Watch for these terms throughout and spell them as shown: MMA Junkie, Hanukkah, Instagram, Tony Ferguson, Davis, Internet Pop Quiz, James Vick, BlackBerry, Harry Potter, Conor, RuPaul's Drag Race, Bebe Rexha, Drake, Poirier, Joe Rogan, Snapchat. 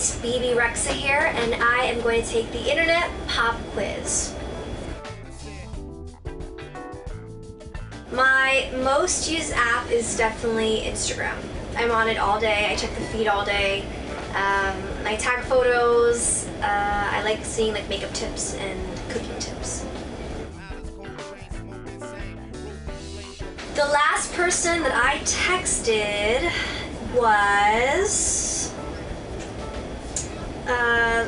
it's Bebe Rexha here, and I am going to take the internet pop quiz. My most used app is definitely Instagram. I'm on it all day, I check the feed all day. I tag photos, I like seeing like makeup tips and cooking tips. The last person that I texted was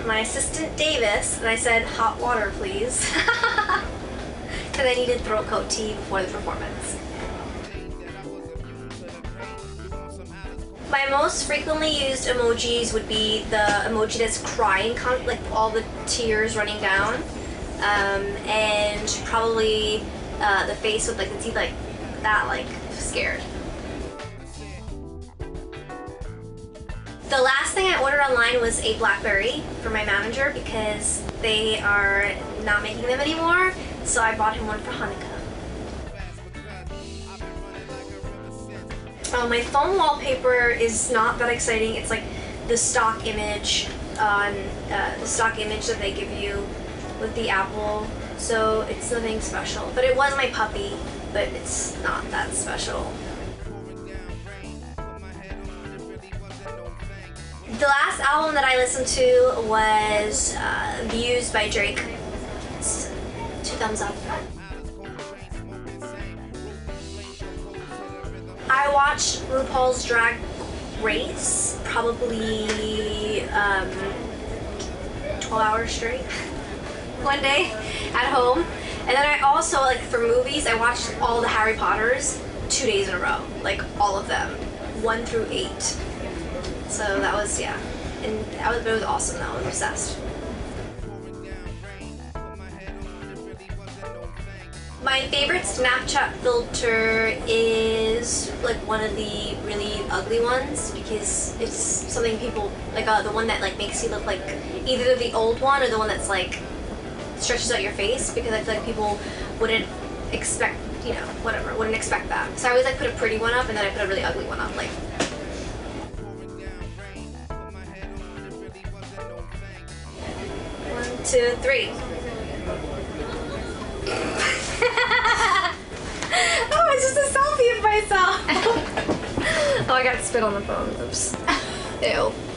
my assistant Davis, and I said, hot water please. Because I needed throat coat tea before the performance. My most frequently used emojis would be the emoji that's crying, like all the tears running down, and probably the face with like the teeth like that, like scared. The last thing I ordered online was a BlackBerry for my manager because they are not making them anymore, so I bought him one for Hanukkah. My phone wallpaper is not that exciting. It's like the stock image on the stock image that they give you with the apple, so it's nothing special. But it was my puppy, but it's not that special. The last album that I listened to was Views by Drake. It's 2 thumbs up. I watched RuPaul's Drag Race probably 12 hours straight one day at home. And then I also, like for movies, I watched all the Harry Potters 2 days in a row. Like all of them, 1 through 8. So that was, yeah, and it was awesome though, I was obsessed. My favorite Snapchat filter is like one of the really ugly ones because it's something people, like the one that like makes you look like either the old one or the one that's like stretches out your face, because I feel like people wouldn't expect, you know, whatever, wouldn't expect that. So I always like put a pretty one up and then I put a really ugly one up, like. Two, three. Oh, it's just a selfie of myself. Oh, I got spit on the phone. Oops. Ew.